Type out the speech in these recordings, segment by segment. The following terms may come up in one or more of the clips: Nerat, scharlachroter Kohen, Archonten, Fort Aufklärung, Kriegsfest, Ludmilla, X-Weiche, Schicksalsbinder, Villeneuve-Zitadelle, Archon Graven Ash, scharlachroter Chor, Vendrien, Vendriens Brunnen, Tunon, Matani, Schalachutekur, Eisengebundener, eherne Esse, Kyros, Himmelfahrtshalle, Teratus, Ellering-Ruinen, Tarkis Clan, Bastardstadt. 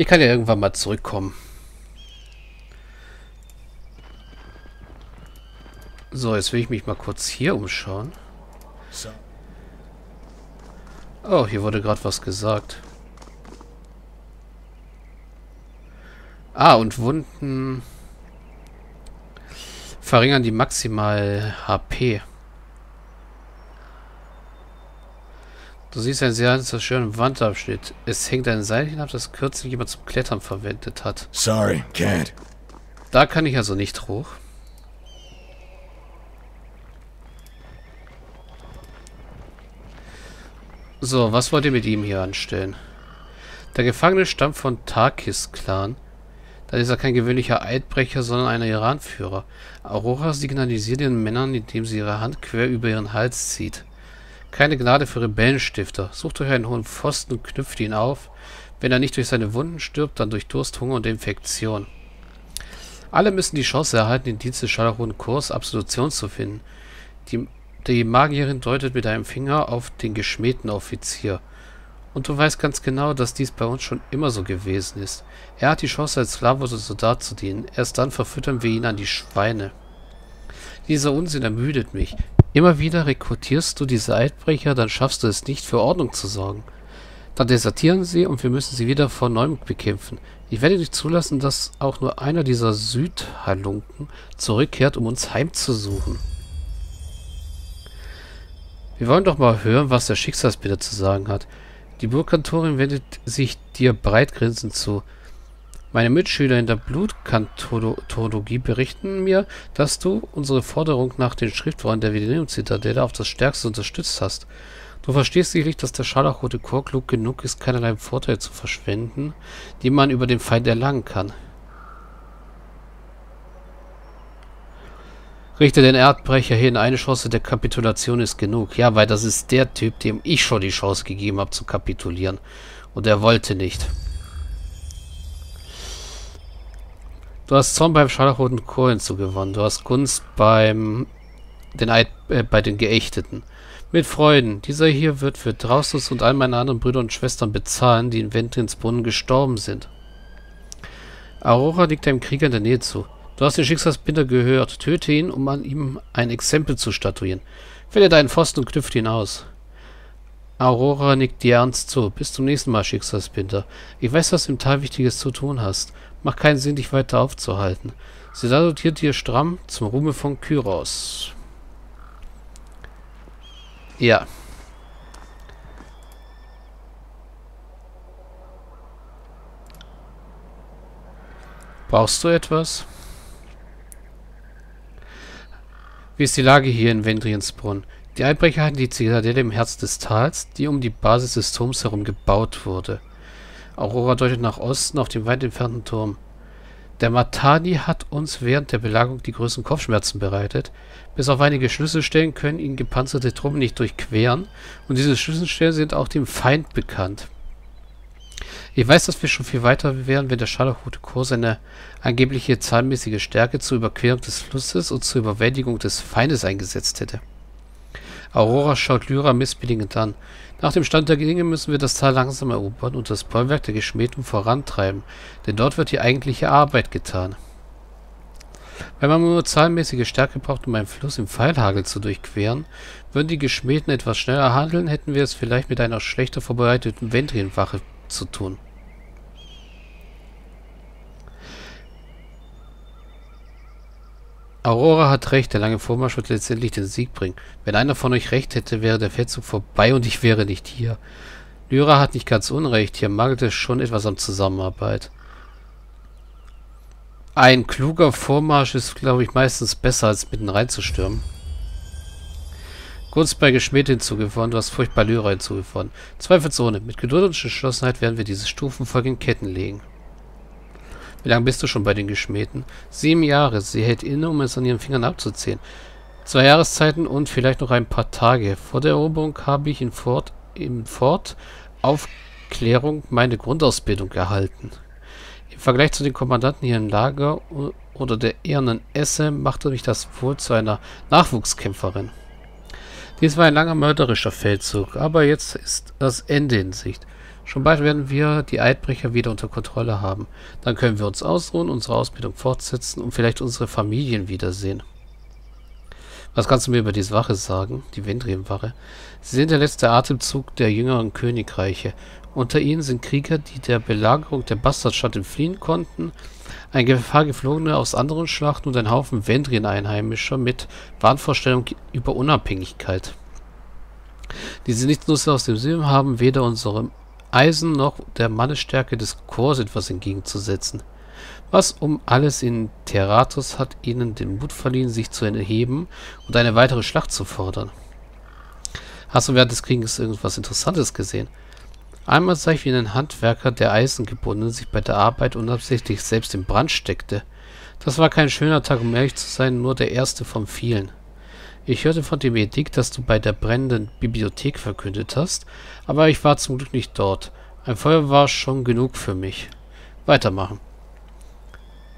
Ich kann ja irgendwann mal zurückkommen. So, jetzt will ich mich mal kurz hier umschauen. Oh, hier wurde gerade was gesagt. Ah, und Wunden verringern die maximal HP. Du siehst einen sehr zerstörenden Wandabschnitt. Es hängt ein Seil hinab, das kürzlich jemand zum Klettern verwendet hat. Sorry, can't. Da kann ich also nicht hoch. So, was wollt ihr mit ihm hier anstellen? Der Gefangene stammt von Tarkis Clan. Dann ist er kein gewöhnlicher Eidbrecher, sondern ein Iranführer. Aurora signalisiert den Männern, indem sie ihre Hand quer über ihren Hals zieht. Keine Gnade für Rebellenstifter. Sucht euch einen hohen Pfosten und knüpft ihn auf. Wenn er nicht durch seine Wunden stirbt, dann durch Durst, Hunger und Infektion. Alle müssen die Chance erhalten, den Dienst des Schalachutekur Kurs Absolution zu finden. Die Magierin deutet mit einem Finger auf den geschmähten Offizier. Und du weißt ganz genau, dass dies bei uns schon immer so gewesen ist. Er hat die Chance, als Sklave oder Soldat zu dienen. Erst dann verfüttern wir ihn an die Schweine. Dieser Unsinn ermüdet mich. Immer wieder rekrutierst du diese Eidbrecher, dann schaffst du es nicht, für Ordnung zu sorgen. Dann desertieren sie und wir müssen sie wieder von neuem bekämpfen. Ich werde nicht zulassen, dass auch nur einer dieser Südhalunken zurückkehrt, um uns heimzusuchen. Wir wollen doch mal hören, was der Schicksalsbinder zu sagen hat. Die Burgkantorin wendet sich dir breitgrinsend zu. Meine Mitschüler in der Blutkantologie berichten mir, dass du unsere Forderung nach den Schriftworten der Villeneuve-Zitadelle auf das Stärkste unterstützt hast. Du verstehst sicherlich, dass der scharlachroter Chor klug genug ist, keinerlei Vorteil zu verschwenden, die man über den Feind erlangen kann. Richte den Erdbrecher hin, eine Chance der Kapitulation ist genug. Ja, weil das ist der Typ, dem ich schon die Chance gegeben habe zu kapitulieren. Und er wollte nicht. Du hast Zorn beim scharlachroten Kohen zugewonnen. Du hast Gunst bei den Geächteten. Mit Freuden. Dieser hier wird für Teratus und all meine anderen Brüder und Schwestern bezahlen, die in Vendriens Brunnen gestorben sind. Aurora liegt einem Krieger in der Nähe zu. Du hast den Schicksalsbinder gehört. Töte ihn, um an ihm ein Exempel zu statuieren. Fälle deinen Pfosten und knüpft ihn aus. Aurora nickt dir ernst zu. Bis zum nächsten Mal, Schicksalsbinder. Ich weiß, dass du im Tal Wichtiges zu tun hast. Macht keinen Sinn, dich weiter aufzuhalten. Sie salutiert dir stramm zum Ruhme von Kyros. Ja. Brauchst du etwas? Wie ist die Lage hier in Vendriens Brunnen? Die Eidbrecher hatten die Zitadelle im Herz des Tals, die um die Basis des Turms herum gebaut wurde. Aurora deutet nach Osten auf den weit entfernten Turm. Der Matani hat uns während der Belagerung die größten Kopfschmerzen bereitet. Bis auf einige Schlüsselstellen können ihn gepanzerte Truppen nicht durchqueren und diese Schlüsselstellen sind auch dem Feind bekannt. Ich weiß, dass wir schon viel weiter wären, wenn der Scharlachroter Chor seine angebliche zahlenmäßige Stärke zur Überquerung des Flusses und zur Überwältigung des Feindes eingesetzt hätte. Aurora schaut Lyra missbilligend an. Nach dem Stand der Dinge müssen wir das Tal langsam erobern und das Bollwerk der Geschmähten vorantreiben, denn dort wird die eigentliche Arbeit getan. Wenn man nur zahlenmäßige Stärke braucht, um einen Fluss im Pfeilhagel zu durchqueren, würden die Geschmähten etwas schneller handeln, hätten wir es vielleicht mit einer schlechter vorbereiteten Vendrienwache zu tun. Aurora hat recht, der lange Vormarsch wird letztendlich den Sieg bringen. Wenn einer von euch recht hätte, wäre der Feldzug vorbei und ich wäre nicht hier. Lyra hat nicht ganz unrecht, hier mangelt es schon etwas an Zusammenarbeit. Ein kluger Vormarsch ist, glaube ich, meistens besser, als mitten reinzustürmen. Gunst bei Geschmäht hinzugewonnen, du hast Furcht bei Lyra hinzugewonnen. Zweifelsohne, mit Geduld und Entschlossenheit werden wir diese Stufenfolge in Ketten legen. Wie lange bist du schon bei den Geschmähten? 7 Jahre. Sie hält inne, um es an ihren Fingern abzuzählen. 2 Jahreszeiten und vielleicht noch ein paar Tage. Vor der Eroberung habe ich in Fort Aufklärung meine Grundausbildung erhalten. Im Vergleich zu den Kommandanten hier im Lager oder der ehernen Esse machte mich das wohl zu einer Nachwuchskämpferin. Dies war ein langer mörderischer Feldzug, aber jetzt ist das Ende in Sicht. Schon bald werden wir die Eidbrecher wieder unter Kontrolle haben. Dann können wir uns ausruhen, unsere Ausbildung fortsetzen und vielleicht unsere Familien wiedersehen. Was kannst du mir über diese Wache sagen, die Vendrienwache? Sie sind der letzte Atemzug der jüngeren Königreiche. Unter ihnen sind Krieger, die der Belagerung der Bastardstadt entfliehen konnten, ein Gefahrgeflogener aus anderen Schlachten und ein Haufen Vendrien-Einheimischer mit Wahnvorstellungen über Unabhängigkeit. Diese Nichtsnutzer aus dem Süden haben weder unserem Eisen noch der Mannesstärke des Chors etwas entgegenzusetzen. Was um alles in Teratus hat ihnen den Mut verliehen, sich zu erheben und eine weitere Schlacht zu fordern. Hast du während des Krieges irgendwas Interessantes gesehen? Einmal sah ich, wie ein Handwerker, der Eisengebundenen, sich bei der Arbeit unabsichtlich selbst in Brand steckte. Das war kein schöner Tag, um ehrlich zu sein, nur der erste von vielen. Ich hörte von dem Edikt, das du bei der brennenden Bibliothek verkündet hast, aber ich war zum Glück nicht dort. Ein Feuer war schon genug für mich. Weitermachen.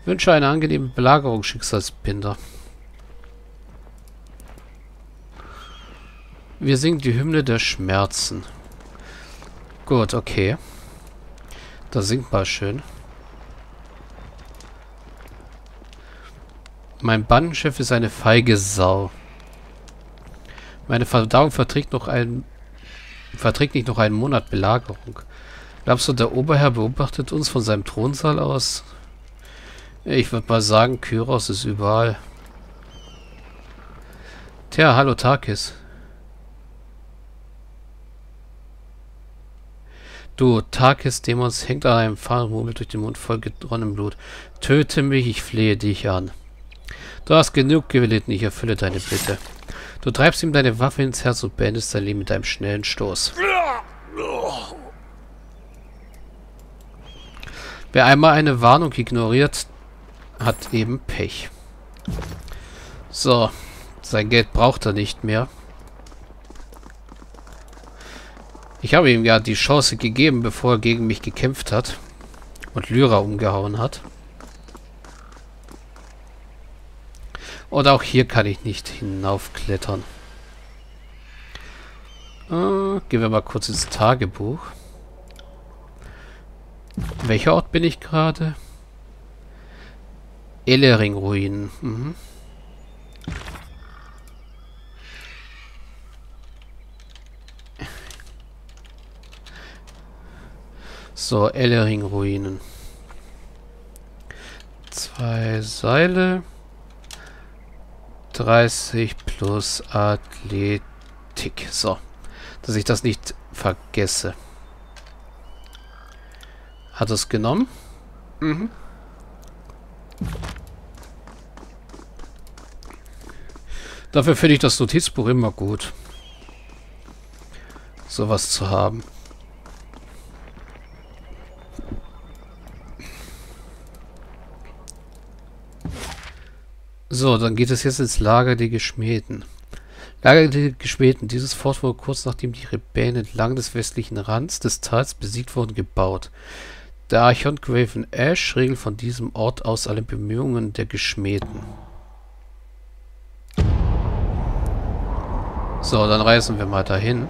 Wünsche eine angenehme Belagerung, Schicksalsbinder. Wir singen die Hymne der Schmerzen. Gut, okay. Da singt mal schön. Mein Bandenchef ist eine feige Sau. Meine Verdauung verträgt nicht noch einen Monat Belagerung. Glaubst du, der Oberherr beobachtet uns von seinem Thronsaal aus? Ich würde mal sagen, Kyros ist überall. Tja, hallo Tarkis. Du, Tarkis, Dämons, hängt an einem Fahnenrubel durch den Mund voll geronnenem Blut. Töte mich, ich flehe dich an. Du hast genug gelitten, ich erfülle deine Bitte. Du treibst ihm deine Waffe ins Herz und beendest dein Leben mit einem schnellen Stoß. Wer einmal eine Warnung ignoriert, hat eben Pech. So, sein Geld braucht er nicht mehr. Ich habe ihm ja die Chance gegeben, bevor er gegen mich gekämpft hat und Lyra umgehauen hat. Und auch hier kann ich nicht hinaufklettern. Gehen wir mal kurz ins Tagebuch. Welcher Ort bin ich gerade? Ellering-Ruinen. Mhm. So, Ellering-Ruinen. 2 Seile. 30 plus Athletik. So, dass ich das nicht vergesse. Hat es genommen? Mhm. Dafür finde ich das Notizbuch immer gut. Sowas zu haben. So, dann geht es jetzt ins Lager der Geschmähten. Lager der Geschmähten. Dieses Fort wurde kurz nachdem die Rebellen entlang des westlichen Rands des Tals besiegt wurden, gebaut. Der Archon Graven Ash regelt von diesem Ort aus alle Bemühungen der Geschmähten. So, dann reisen wir mal dahin.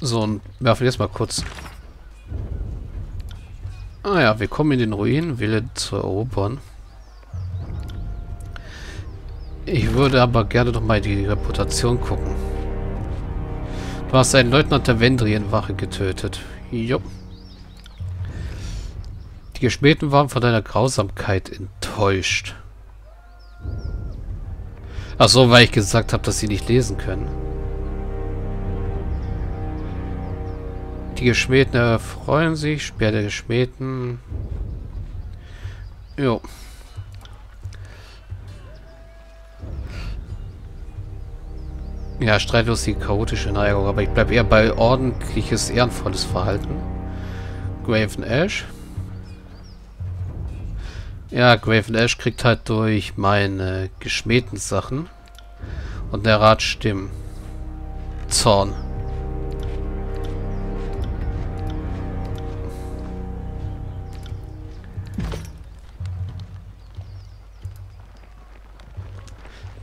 So, und werfen jetzt mal kurz. Ah ja, wir kommen in den Ruinen, Wille zu erobern. Ich würde aber gerne noch mal die Reputation gucken. Du hast einen Leutnant der Vendrienwache getötet. Jo. Die Geschmähten waren von deiner Grausamkeit enttäuscht. Ach so, weil ich gesagt habe, dass sie nicht lesen können. Die Geschmähten erfreuen sich. Speer der Geschmähten. Jo. Ja, streitlustige, chaotische Neigung. Aber ich bleibe eher bei ordentliches, ehrenvolles Verhalten. Graven Ash. Ja, Graven Ash kriegt halt durch meine geschmähten Sachen. Und der Rat stimmt. Zorn.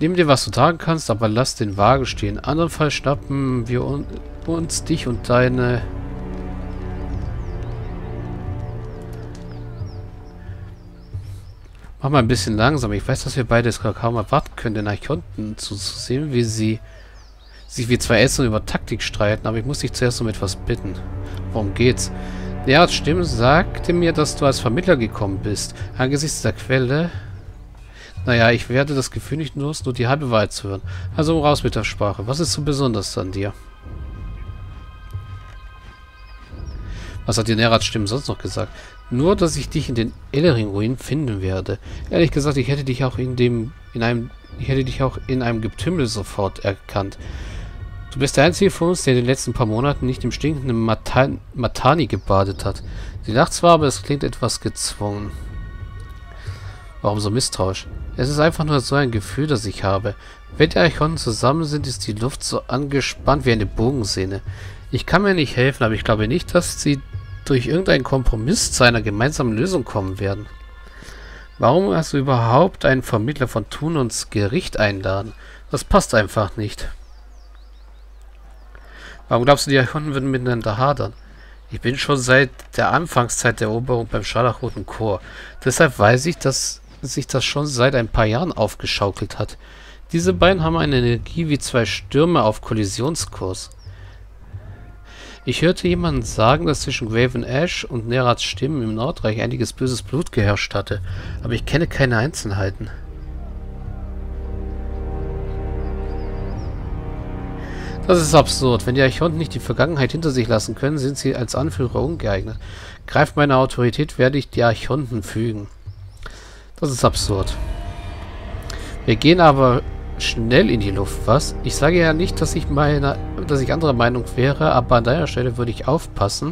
Nimm dir, was du tragen kannst, aber lass den Wagen stehen. Andernfalls schnappen wir uns dich und deine... Mach mal ein bisschen langsam. Ich weiß, dass wir beide es kaum erwarten können, den Archonten zuzusehen, wie sie sich wie zwei Ärzte über Taktik streiten. Aber ich muss dich zuerst um etwas bitten. Worum geht's? Nerats Stimme sagte mir, dass du als Vermittler gekommen bist. Angesichts der Quelle... Naja, ich werde das Gefühl nicht nur die halbe Wahrheit zu hören. Also raus mit der Sprache. Was ist so besonders an dir? Was hat die Nerats Stimme sonst noch gesagt? Nur, dass ich dich in den Ellering-Ruinen finden werde. Ehrlich gesagt, ich hätte dich auch in einem Getümmel sofort erkannt. Du bist der einzige von uns, der in den letzten paar Monaten nicht im stinkenden Matani gebadet hat. Die Nacht zwar, aber es klingt etwas gezwungen. Warum so misstrauisch? Es ist einfach nur so ein Gefühl, das ich habe. Wenn die Archonen zusammen sind, ist die Luft so angespannt wie eine Bogensehne. Ich kann mir nicht helfen, aber ich glaube nicht, dass sie durch irgendeinen Kompromiss zu einer gemeinsamen Lösung kommen werden. Warum hast du überhaupt einen Vermittler von Tunons Gericht einladen? Das passt einfach nicht. Warum glaubst du, die Archonen würden miteinander hadern? Ich bin schon seit der Anfangszeit der Eroberung beim Scharlachroten Chor. Deshalb weiß ich, dass sich das schon seit ein paar Jahren aufgeschaukelt hat. Diese beiden haben eine Energie wie zwei Stürme auf Kollisionskurs. Ich hörte jemanden sagen, dass zwischen Graven Ash und Nerats Stimmen im Nordreich einiges böses Blut geherrscht hatte, aber ich kenne keine Einzelheiten. Das ist absurd. Wenn die Archonten nicht die Vergangenheit hinter sich lassen können, sind sie als Anführer ungeeignet. Greift meine Autorität, werde ich die Archonten fügen. Das ist absurd. Wir gehen aber schnell in die Luft, was? Ich sage ja nicht, dass ich anderer Meinung wäre, aber an deiner Stelle würde ich aufpassen,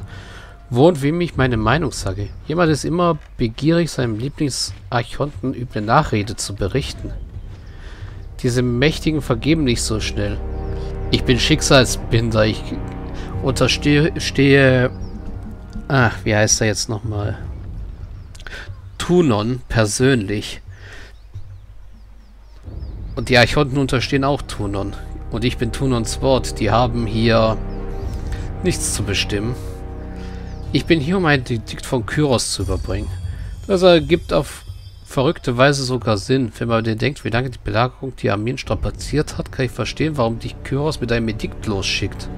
wo und wem ich meine Meinung sage. Jemand ist immer begierig, seinem Lieblingsarchonten üble Nachrede zu berichten. Diese Mächtigen vergeben nicht so schnell. Ich bin Schicksalsbinder, ich unterstehe... Ach, wie heißt er jetzt nochmal? Tunon persönlich. Und die Archonten unterstehen auch Tunon. Und ich bin Tunons Wort. Die haben hier nichts zu bestimmen. Ich bin hier, um ein Edikt von Kyros zu überbringen. Das ergibt auf verrückte Weise sogar Sinn. Wenn man denkt, wie lange die Belagerung die Armeen strapaziert hat, kann ich verstehen, warum dich Kyros mit einem Edikt losschickt.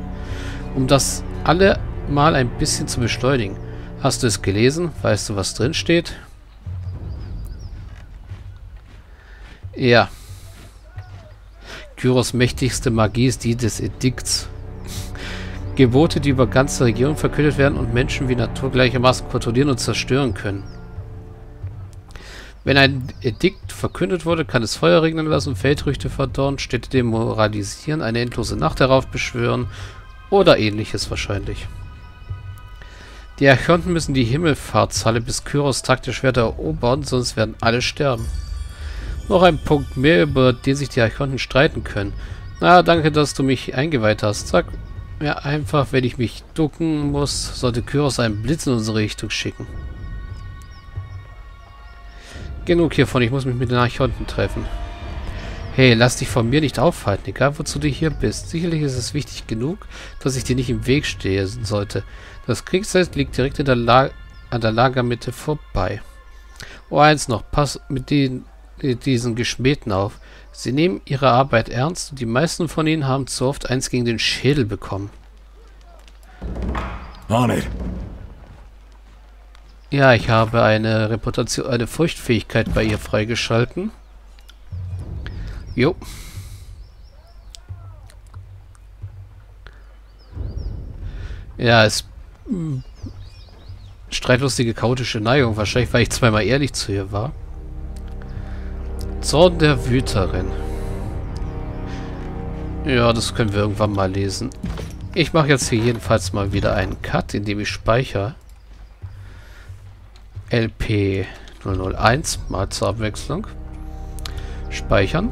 Um das alle mal ein bisschen zu beschleunigen. Hast du es gelesen? Weißt du, was drin steht? Ja. Kyros mächtigste Magie ist die des Edikts. Gebote, die über ganze Regionen verkündet werden und Menschen wie Natur gleichermaßen kontrollieren und zerstören können. Wenn ein Edikt verkündet wurde, kann es Feuer regnen lassen, Feldrüchte verdorren, Städte demoralisieren, eine endlose Nacht heraufbeschwören oder ähnliches wahrscheinlich. Die Archonten müssen die Himmelfahrtshalle bis Kyros Tag der Schwerter erobern, sonst werden alle sterben. Noch ein Punkt mehr, über den sich die Archonten streiten können. Na, danke, dass du mich eingeweiht hast. Sag mir einfach, wenn ich mich ducken muss, sollte Kyros einen Blitz in unsere Richtung schicken. Genug hiervon, ich muss mich mit den Archonten treffen. Hey, lass dich von mir nicht aufhalten, egal wozu du hier bist. Sicherlich ist es wichtig genug, dass ich dir nicht im Weg stehen sollte. Das Kriegsfest liegt direkt in der an der Lagermitte vorbei. Oh, eins noch, pass mit diesen Geschmähten auf. Sie nehmen ihre Arbeit ernst und die meisten von ihnen haben zu oft eins gegen den Schädel bekommen. On it. Ja, ich habe eine Reputation, eine Furchtfähigkeit bei ihr freigeschalten. Jo. Ja, es... streitlustige, chaotische Neigung. Wahrscheinlich, weil ich zweimal ehrlich zu ihr war. Zorn der Wüterin. Ja, das können wir irgendwann mal lesen. Ich mache jetzt hier jedenfalls mal wieder einen Cut, indem ich speichere. LP 001, mal zur Abwechslung. Speichern.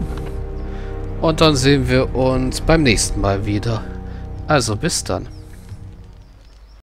Und dann sehen wir uns beim nächsten Mal wieder. Also bis dann.